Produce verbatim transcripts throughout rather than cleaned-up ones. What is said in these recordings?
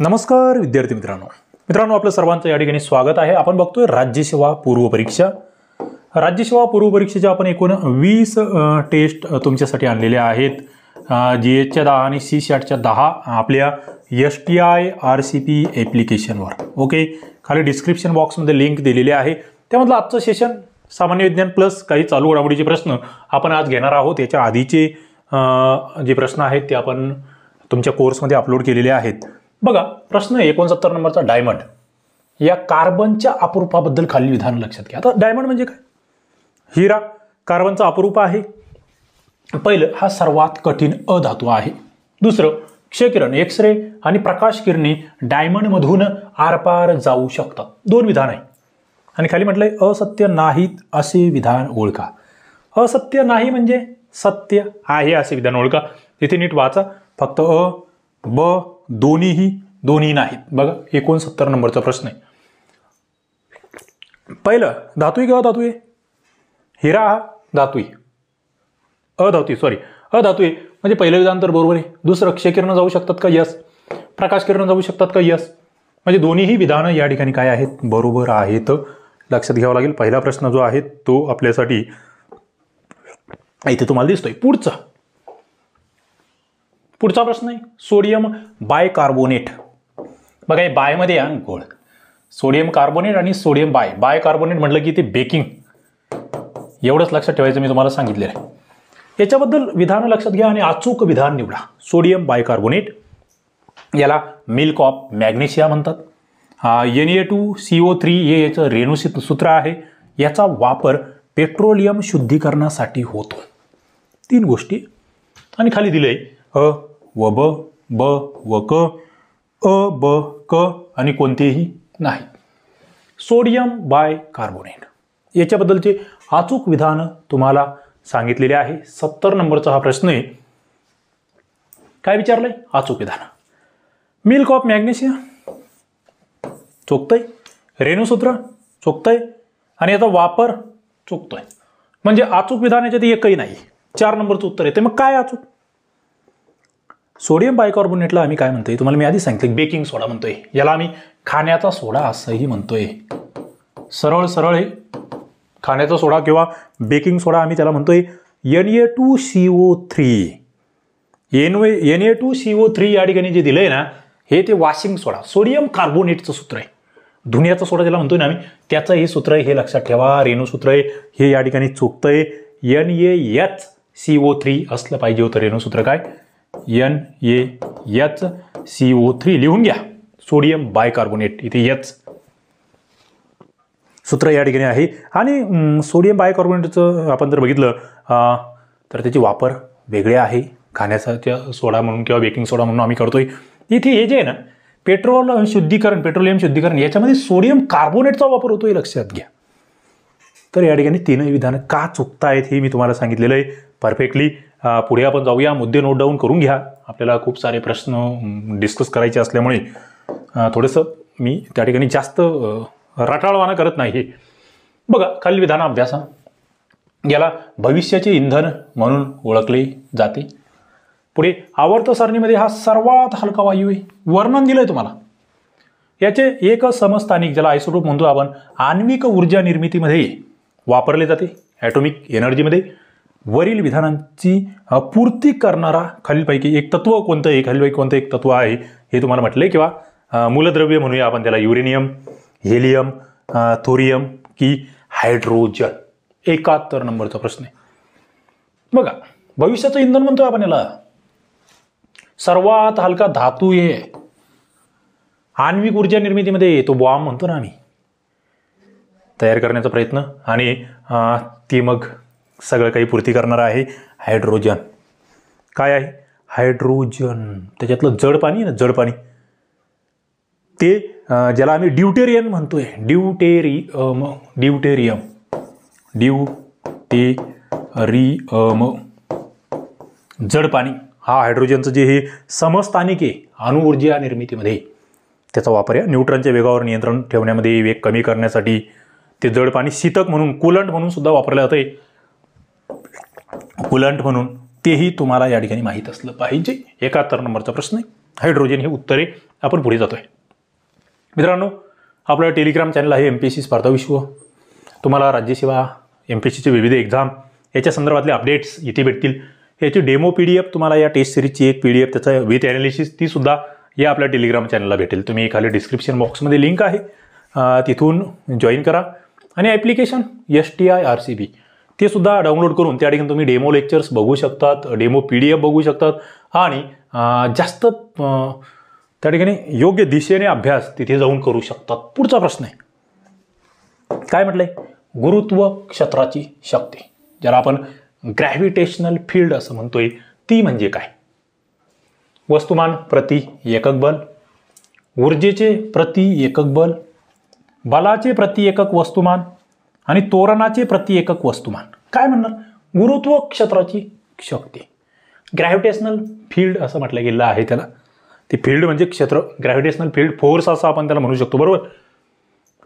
नमस्कार विद्यार्थी मित्रांनो मित्रांनो आपलं सर्वांचं या ठिकाणी स्वागत आहे। आपण बघतोय राज्य सेवा पूर्व परीक्षा। राज्य सेवा पूर्व परीक्षेच्या आपण एकूण वीस टेस्ट तुमच्यासाठी आणलेल्या आहेत। जी एचच्या दहा आणि सी शॅटच्या दहा आपल्या S T I R C P ॲप्लिकेशनवर। ओके, खाली डिस्क्रिप्शन बॉक्समध्ये लिंक दिलेली आहे। त्यामधलं आजचं सेशन सामान्य विज्ञान प्लस काही चालू घडामोडीचे प्रश्न आपण आज घेणार आहोत। याच्या आधीचे जे प्रश्न आहेत ते आपण तुमच्या कोर्समध्ये अपलोड केलेले आहेत। बघा, प्रश्न एकोणसत्तर नंबरचा डायमंड या कार्बनच्या अपरूपाबद्दल खाली विधान लक्षात घ्या। आता डायमंड म्हणजे काय? हिरा कार्बनचा अपरूप आहे। पहिलं, हा सर्वात कठीण अधातू आहे। दुसरं, क्षयकिरण एक्स रे आणि प्रकाश किरणे डायमंड मधून आरपार जाऊ शकतात। दोन विधान आहे आणि खाली म्हटलंय असत्य नाहीत असे विधान ओळखा। असत्य नाही म्हणजे सत्य आहे असे विधान ओळखा। तिथे नीट वाचा, फक्त अ ब दोन्हीही दोन्ही नाहीत। बघा, एकोणसत्तर नंबरचा प्रश्न आहे। पहिलं, धातू आहे का अधातू आहे? हिरा हा धातू आहे, अधातू सॉरी अधातू आहे म्हणजे पहिलं विधान तर बरोबर आहे। दुसरं, क्षयकिरण जाऊ शकतात का? यस। प्रकाश किरण जाऊ शकतात का? यस। म्हणजे दोन्हीही विधानं या ठिकाणी काय आहेत? बरोबर आहेत। लक्षात घ्यावं लागेल, पहिला प्रश्न जो आहे तो आपल्यासाठी इथे तुम्हाला दिसतोय। पुढचा पुढचा प्रश्न आहे सोडियम बायकार्बोनेट। बघा, हे बाय मध्ये आहे गोळ, सोडियम कार्बोनेट आणि सोडियम बाय बाय कार्बोनेट म्हटलं की ते बेकिंग, एवढंच लक्षात ठेवायचं मी तुम्हाला सांगितलेलं आहे। याच्याबद्दल विधानं लक्षात घ्या आणि अचूक विधान निवडा। सोडियम बायकार्बोनेट याला मिल्क ऑफ मॅग्नेशिया म्हणतात। N A two C O three हे याचं रेणूसूत्र आहे। याचा वापर पेट्रोलियम शुद्धीकरणासाठी होतो। तीन गोष्टी आणि खाली दिलं आहे अ व ब ब व क अ ब क आणि कोणतेही नाही। सोडियम बाय कार्बोनेट याच्याबद्दलचे अचूक विधानं तुम्हाला सांगितलेले आहे। सत्तर नंबरचा हा प्रश्न आहे। काय विचारलंय? अचूक विधानं। मिल्क ऑफ मॅग्नेशिया चुकतंय, रेणूसूत्र चुकतंय आणि याचा वापर चुकतोय, म्हणजे अचूक विधान याच्यात एकही नाही। चार नंबरचं उत्तर येते। मग काय अचूक? सोडियम बायकार्बोनेटला आम्ही काय म्हणतोय तुम्हाला मी आधी सांगितलं, बेकिंग सोडा म्हणतोय। याला आम्ही खाण्याचा सोडा असंही म्हणतोय। सरळ सरळ हे खाण्याचा सोडा किंवा बेकिंग सोडा आम्ही त्याला म्हणतोय। N A two C O three N A two C O three या ठिकाणी जे दिलंय ना हे ते वॉशिंग सोडा सोडियम कार्बोनेटचं सूत्र आहे। धुण्याचा सोडा ज्याला म्हणतोय ना आम्ही त्याचं हे सूत्र आहे, हे लक्षात ठेवा। रेणूसूत्र आहे हे या ठिकाणी चुकतंय। N A H C O three असलं पाहिजे होतं रेणूसूत्र। काय? N A H C O three लिहून घ्या। सोडियम बायकार्बोनेट इथे एच सूत्र या ठिकाणी आहे आणि सोडियम बायकार्बोनेटचं आपण जर बघितलं तर त्याचे वापर वेगळे आहे। खाण्याचा सोडा म्हणून किंवा बेकिंग सोडा म्हणून आम्ही करतोय। इथे हे जे आहे ना पेट्रोल शुद्धीकरण पेट्रोलियम शुद्धीकरण याच्यामध्ये सोडियम कार्बोनेटचा वापर होतो, हे लक्षात घ्या। तर या ठिकाणी तीनही विधानं का चुकतायत हे मी तुम्हाला सांगितलेलं आहे परफेक्टली। पुढे आपण जाऊया, मुद्दे नोट डाऊन करून घ्या। आपल्याला खूप सारे प्रश्न डिस्कस करायचे असल्यामुळे थोडंसं मी त्या ठिकाणी जास्त रटाळवाणा करत नाही। बघा, खालील विधानं अभ्यासा। याला भविष्याचे इंधन म्हणून ओळखले जाते। पुढे, आवर्त सारणीमध्ये हा सर्वात हलका वायू आहे। वर्णन दिलंय तुम्हाला। याचे एक समस्थानिक ज्याला आयसोटोप म्हणतो आपण आण्विक ऊर्जा निर्मितीमध्ये वापरले जाते, ॲटॉमिक एनर्जीमध्ये। वरील विधानांची पूर्ती करणारा खालीलपैकी एक तत्व कोणतं आहे? खालीलपैकी कोणतं एक तत्व आहे हे तुम्हाला म्हटलंय, किंवा मूलद्रव्य म्हणूया आपण त्याला। युरेनियम, हेलियम, थोरियम की हायड्रोजन। एकाहत्तर नंबरचा प्रश्न आहे। बघा, भविष्याचं इंधन म्हणतोय आपण याला। सर्वात हलका धातू आहे। आण्विक ऊर्जा निर्मितीमध्ये तो बॉम्ब म्हणतो ना आम्ही तयार करण्याचा प्रयत्न, आणि ती मग सगळं काही पूर्ती करणार आहे हायड्रोजन। काय आहे हायड्रोजन? त्याच्यातलं जड पाणी आहे ना, जड पाणी ते ज्याला आम्ही ड्युटेरियम म्हणतोय। ड्युटेरि ड्युटेरियम ड्युटेरियम जड पाणी हा हायड्रोजनचं जे हे समस्थानिक आहे अणुऊर्जा निर्मितीमध्ये त्याचा वापर आहे। न्यूट्रॉनच्या वेगावर नियंत्रण ठेवण्यामध्ये, वेग कमी करण्यासाठी ते जड पाणी शीतक म्हणून कूलंट म्हणून सुद्धा वापरलं जातं आहे, कुलंट म्हणून। तेही तुम्हाला या ठिकाणी माहीत असलं पाहिजे। एकाहत्तर नंबरचा प्रश्न आहे। हायड्रोजन ही उत्तरे आपण पुढे जातोय। मित्रांनो, आपला टेलिग्राम चॅनल आहे एमपीएससी स्पर्धा विश्व। तुम्हाला राज्यसेवा, एमपीएससीचे विविध एक्झाम याच्या संदर्भातले अपडेट्स इथे भेटतील। याची डेमो पीडीएफ, तुम्हाला या टेस्ट सीरीजची एक पीडीएफ त्याचा विथ ॲनालिसिस, ती सुद्धा या आपल्या टेलिग्राम चॅनलला भेटेल। तुम्ही खाली डिस्क्रिप्शन बॉक्समध्ये लिंक आहे, तिथून जॉईन करा। आणि application S T I R C P ते सुद्धा डाउनलोड करून त्या ठिकाणी तुम्ही डेमो लेक्चर्स बघू शकतात, डेमो पी डी एफ बघू शकतात आणि जास्त त्या ठिकाणी योग्य दिशेने अभ्यास तिथे जाऊन करू शकतात। पुढचा प्रश्न आहे, काय म्हटलं आहे, गुरुत्व क्षेत्राची शक्ती, ज्याला आपण ग्रॅव्हिटेशनल फील्ड असं म्हणतोय, ती म्हणजे काय? वस्तुमान प्रति एकक बल, ऊर्जेचे प्रति एकक बल, बलाचे प्रति एकक वस्तुमान आणि त्वरणाचे प्रति एकक वस्तुमान। काय म्हणणार? गुरुत्व क्षेत्राची शक्ती, ग्रॅव्हिटेशनल फील्ड असं म्हटलं गेलं आहे त्याला। ती फील्ड म्हणजे क्षेत्र, ग्रॅव्हिटेशनल फील्ड फोर्स असं आपण त्याला म्हणू शकतो, बरोबर।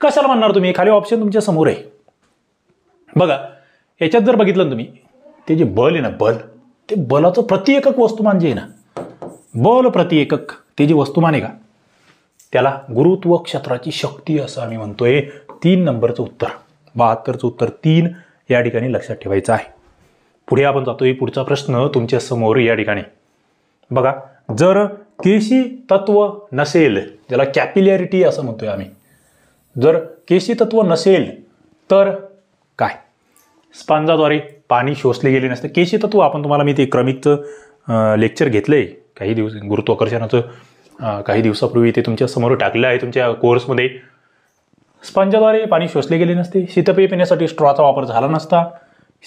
कशाला म्हणणार तुम्ही? खाली ऑप्शन तुमच्या समोर आहे बघा। याच्यात जर बघितलं तुम्ही, ते जे बल आहे ना, बल, ते बलाचं प्रति एकक वस्तुमान जे आहे ना, बल प्रति एकक ते जे वस्तुमान आहे का, त्याला गुरुत्व क्षेत्राची शक्ती असं आम्ही म्हणतोय। तीन नंबरचं उत्तर, बहात्तरचं उत्तर तीन या ठिकाणी लक्षात ठेवायचं आहे। पुढे आपण जातोय, पुढचा प्रश्न तुमच्या समोर या ठिकाणी बघा। जर केशी तत्व नसेल, ज्याला कॅपिलॅरिटी असं म्हणतोय आम्ही, जर केशी तत्व नसेल तर काय? स्पंजाद्वारे पाणी शोषले गेले नसते। केशी तत्व आपण, तुम्हाला मी ते क्रमिकचं लेक्चर घेतलं आहे काही दिवस, गुरुत्वाकर्षणाचं काही दिवसापूर्वी, ते तुमच्या समोर टाकलं आहे तुमच्या कोर्समध्ये। स्पंजाद्वारे पाणी शोषले गेले नसते, शीतपेय पिण्यासाठी स्ट्रॉचा वापर झाला नसता,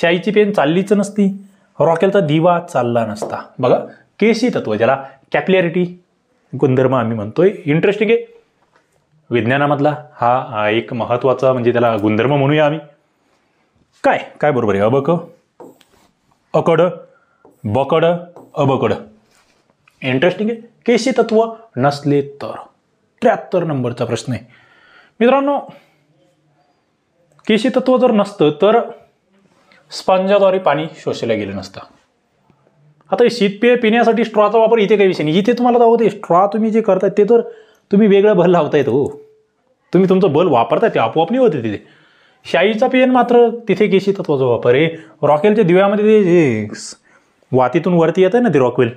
शाईची पेन चाललीच नसती, रॉकेलचा दिवा चालला नसता। बघा, केशी तत्व, ज्याला कॅपिलॅरिटी गुणधर्म आम्ही म्हणतोय। इंटरेस्टिंग आहे, विज्ञानामधला हा एक महत्त्वाचा, म्हणजे त्याला गुणधर्म म्हणूया आम्ही। काय काय बरोबर आहे? अबक, अकड, बकड, अबकड। इंटरेस्टिंग आहे, केशी तत्व नसले तर। त्र्याहत्तर नंबरचा प्रश्न आहे मित्रांनो, केशी तत्व जर नसतं तर स्पंजाद्वारे पाणी शोषलं गेलं नसतं। आता शीतपेय पिण्यासाठी स्ट्रॉचा वापर, इथे काही विषय नाही। इथे तुम्हाला दाखवते, स्ट्रॉ तुम्ही जे करताय ते तर तुम्ही वेगळं बल लावतायत, हो, तुम्ही तुमचं बल वापरताय, ते आपोआप नाही होते तिथे। शाईचा पेन मात्र तिथे केशी तत्वाचा वापर आहे। रॉकेलच्या दिव्यामध्ये जे वातीतून वरती येतं ना, ते रॉकेल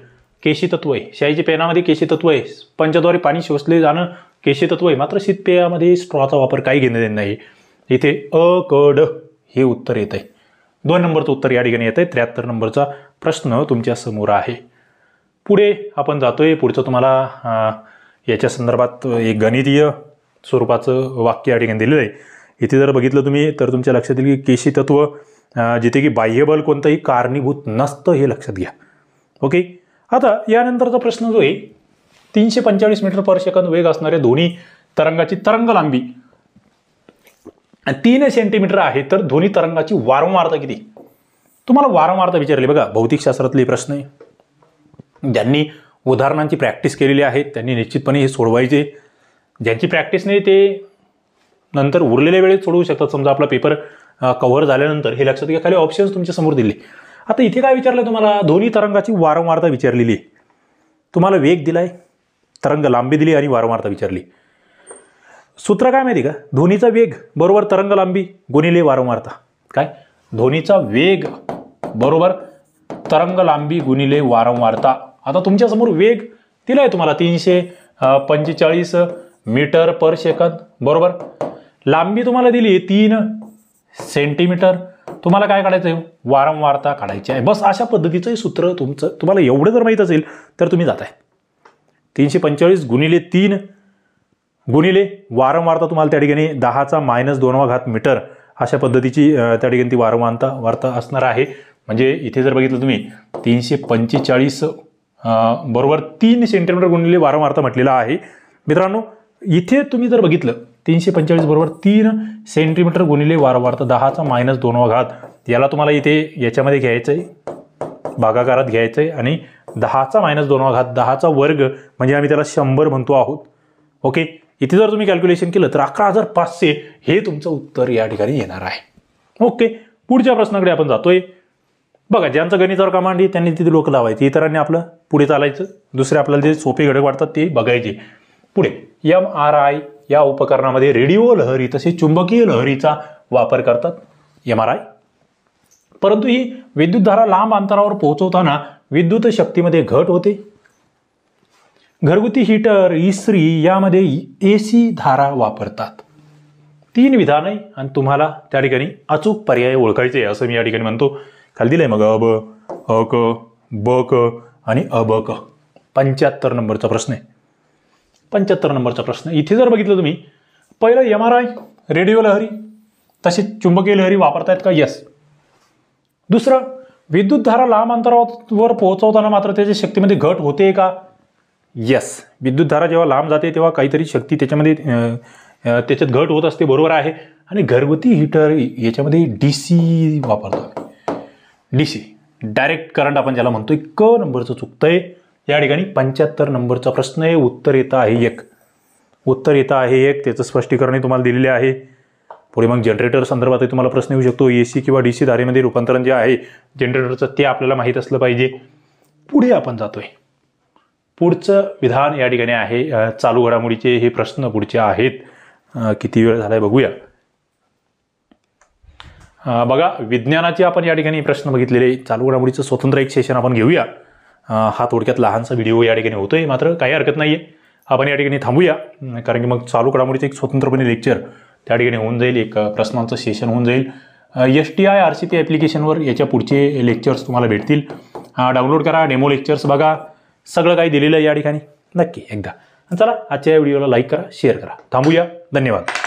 केशी तत्व आहे। शाईच्या पेनामध्ये केशी तत्व आहे। स्पंजाद्वारे पाणी शोषले जाणं केशी तत्व आहे, मात्र शीतपेयामध्ये स्ट्रॉचा वापर काही घेणं देणं नाही। इथे अकड हे उत्तर येत आहे, दोन नंबरचं उत्तर या ठिकाणी येत आहे। त्र्याहत्तर नंबरचा प्रश्न तुमच्या समोर आहे। पुढे आपण जातोय, पुढचं तुम्हाला याच्या संदर्भात एक गणितीय स्वरूपाचं वाक्य या ठिकाणी दिलेलं आहे। इथे जर बघितलं तुम्ही तर तुमच्या लक्षात येईल की केशी तत्व जिथे की बाह्यबल कोणतंही कारणीभूत नसतं, हे लक्षात घ्या, ओके। आता यानंतरचा प्रश्न जो आहे, तीनशे पंचेचाळीस मीटर पर सेकंद वेग असणाऱ्या ध्वनी तरंगाची तरंग लांबी तीन सेंटीमीटर आहे, तर ध्वनी तरंगाची वारंवारता किती? तुम्हाला वारंवारता विचारली बघा, भौतिकशास्त्रातले प्रश्न आहे। ज्यांनी उदाहरणांची प्रॅक्टिस केलेली आहे त्यांनी निश्चितपणे हे सोडवायचे, ज्यांची प्रॅक्टिस नाही ते नंतर उरलेल्या वेळेत सोडवू शकतात। समजा आपला पेपर कव्हर झाल्यानंतर, हे लक्षात घ्या, खाली ऑप्शन्स तुमच्या समोर दिले। आता इथे काय विचारलं तुम्हाला? ध्वनी तरंगाची वारंवारता विचारलेली आहे, तुम्हाला वेग दिलाय, तरंग लांबी दिली आणि वारंवारता विचारली। सूत्र काय माहिती का? ध्वनीचा वेग बरोबर तरंग लांबी गुणिले वारंवारता। काय? ध्वनीचा वेग बरोबर तरंग लांबी गुणिले वारंवारता। आता तुमच्यासमोर वेग दिला आहे तुम्हाला, तीनशे पंचेचाळीस मीटर पर सेकंद, बरोबर। लांबी तुम्हाला दिली तीन सेंटीमीटर, तुम्हाला काय काढायचं आहे? वारंवारता काढायची आहे, बस। अशा पद्धतीचं सूत्र तुमचं, तुम्हाला एवढं जर माहीत असेल तर तुम्ही जाताय। तीनशे पंचेचाळीस गुणिले तीन गुणिले वारंवारता, तुम्हाला त्या ठिकाणी दहाचा मायनस दोनवा घात मीटर अशा पद्धतीची त्या ठिकाणी ती वारंवारता वारता असणार आहे। म्हणजे इथे जर बघितलं तुम्ही तीनशे पंचेचाळीस बरोबर तीन सेंटीमीटर गुणिले वारंवारता म्हटलेला आहे। मित्रांनो, इथे तुम्ही जर बघितलं तीनशे पंचेचाळीस बरोबर तीन सेंटीमीटर गुणिले वारंवारता दहाचा मायनस दोनवा घात, याला तुम्हाला इथे याच्यामध्ये घ्यायचं आहे, भागाकारात घ्यायचं आहे आणि दहाचा मायनस दोनवा घात, दहाचा वर्ग म्हणजे आम्ही त्याला शंभर म्हणतो आहोत, ओके। इथे जर तुम्ही कॅल्क्युलेशन केलं तर अकरा हजार पाचशे हे तुमचं उत्तर या ठिकाणी येणार आहे, ओके। पुढच्या प्रश्नाकडे आपण जातोय। बघा ज्यांचं गणितावर कमांड आहे त्यांनी तिथे लोक लावायची, इतरांनी आपलं पुढे चालायचं, दुसरे आपल्याला जे सोपे घटक वाटतात ते बघायचे. पुढे एम आर आय या उपकरणामध्ये रेडिओ लहरी तसेच चुंबकीय लहरीचा वापर करतात एम आर आय. परंतु ही विद्युतधारा लांब अंतरावर पोहोचवताना विद्युत शक्तीमध्ये घट होते. घरगुती हीटर इस्त्री यामध्ये एसी धारा वापरतात. तीन विधाने आणि तुम्हाला त्या ठिकाणी अचूक पर्याय ओळखायचे असं मी या ठिकाणी म्हणतो. खाली दिलंय मग अब अक बक आणि अबक, पंच्याहत्तर नंबरचा प्रश्न आहे. पंच्याहत्तर नंबरचा प्रश्न इथे जर बघितलं तुम्ही, पहिलं एम आर आय रेडिओ लहरी तसेच चुंबकीय लहरी वापरतायत का, यस. दुसरं विद्युत धारा लांब अंतरावर पोहोचवताना मात्र त्याच्या शक्तीमध्ये घट होते का, यस. विद्युत धारा जेव्हा लांब जाते तेव्हा काहीतरी शक्ती त्याच्यामध्ये त्याच्यात घट होत असते, बरोबर आहे. आणि घरगुती हीटर याच्यामध्ये डी सी वापरतात, डी सी डायरेक्ट करंट आपण ज्याला म्हणतोय, क नंबरचं चुकतंय या ठिकाणी. पंच्याहत्तर नंबरचा प्रश्न आहे, उत्तर येतं आहे एक, उत्तर येतं आहे एक, त्याचं स्पष्टीकरण तुम्हाला दिलेले आहे. पुढे मग जनरेटर संदर्भातही तुम्हाला प्रश्न येऊ शकतो. ए सी किंवा डी सी धारेमध्ये रूपांतरण जे आहे जनरेटरचं ते आपल्याला माहीत असलं पाहिजे. पुढे आपण जातोय, पुढचं विधान या ठिकाणी आहे चालू घडामोडीचे हे प्रश्न पुढचे आहेत. किती वेळ झालाय बघूया. बघा विज्ञानाचे आपण या ठिकाणी प्रश्न बघितलेले, चालू घडामोडीचं स्वतंत्र एक सेशन आपण घेऊया. हा थोडक्यात लहानसा व्हिडिओ या ठिकाणी होतोय, मात्र काही हरकत नाहीये, आपण या ठिकाणी थांबूया. कारण की मग चालू घडामोडीचं एक स्वतंत्रपणे लेक्चर त्या ठिकाणी होऊन जाईल, एक प्रश्नांचं सेशन होऊन जाईल. S T I R C P ॲप्लिकेशनवर याच्या पुढचे लेक्चर्स तुम्हाला भेटतील. डाउनलोड करा, डेमो लेक्चर्स बघा, सगळं काही दिलेलं आहे या ठिकाणी. नक्की एकदा चला आजच्या व्हिडिओला लाईक करा, शेअर करा. थांबूया, धन्यवाद.